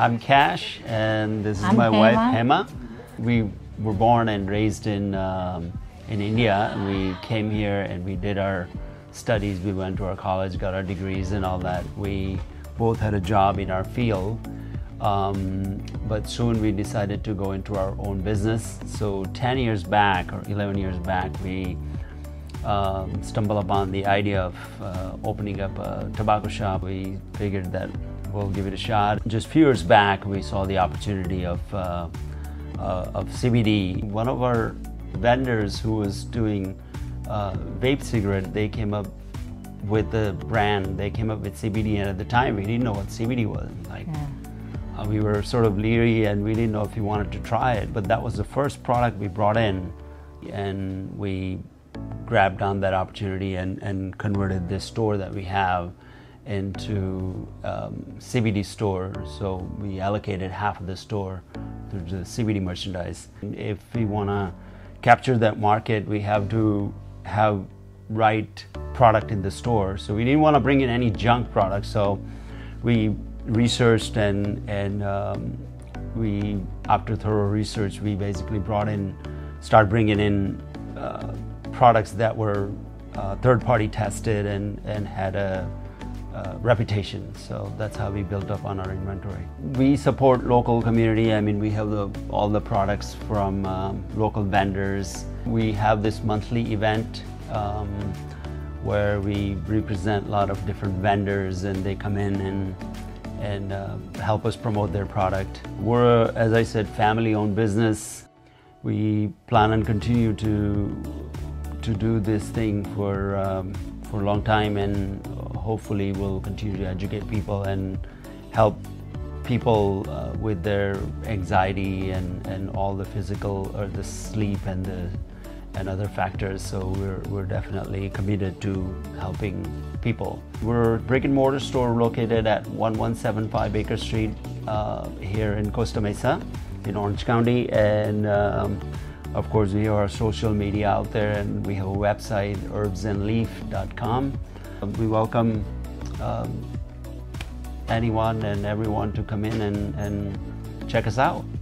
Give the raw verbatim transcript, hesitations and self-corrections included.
I'm Cash, and this is I'm my Hema. wife Hema. We were born and raised in um, in India. We came here and we did our studies. We went to our college, got our degrees, and all that. We both had a job in our field, um, but soon we decided to go into our own business. So ten years back, or eleven years back, we um, stumbled upon the idea of uh, opening up a tobacco shop. We figured that we'll give it a shot. Just a few years back, we saw the opportunity of, uh, uh, of C B D. One of our vendors who was doing uh, vape cigarette, they came up with the brand, they came up with C B D, and at the time we didn't know what C B D was. Like, yeah. uh, we were sort of leery and we didn't know if we wanted to try it, but that was the first product we brought in, and we grabbed on that opportunity and, and converted this store that we have into um, C B D store. So we allocated half of the store to the C B D merchandise. If we want to capture that market, we have to have right product in the store. So we didn't want to bring in any junk products. So we researched, and and um, we, after thorough research, we basically brought in, start bringing in uh, products that were uh, third-party tested and and had a Uh, reputation. So that's how we built up on our inventory. We support local community. I mean, we have the, all the products from um, local vendors. We have this monthly event um, where we represent a lot of different vendors, and they come in and and uh, help us promote their product. We're, a, as I said, family-owned business. We plan and continue to to do this thing for um, for a long time, and hopefully we'll continue to educate people and help people uh, with their anxiety and, and all the physical, or the sleep and the and other factors. So we're, we're definitely committed to helping people. We're a brick and mortar store located at one one seven five Baker Street uh, here in Costa Mesa in Orange County. And um, of course we have our social media out there, and we have a website, herbs and leaf dot com. We welcome um, anyone and everyone to come in and, and check us out.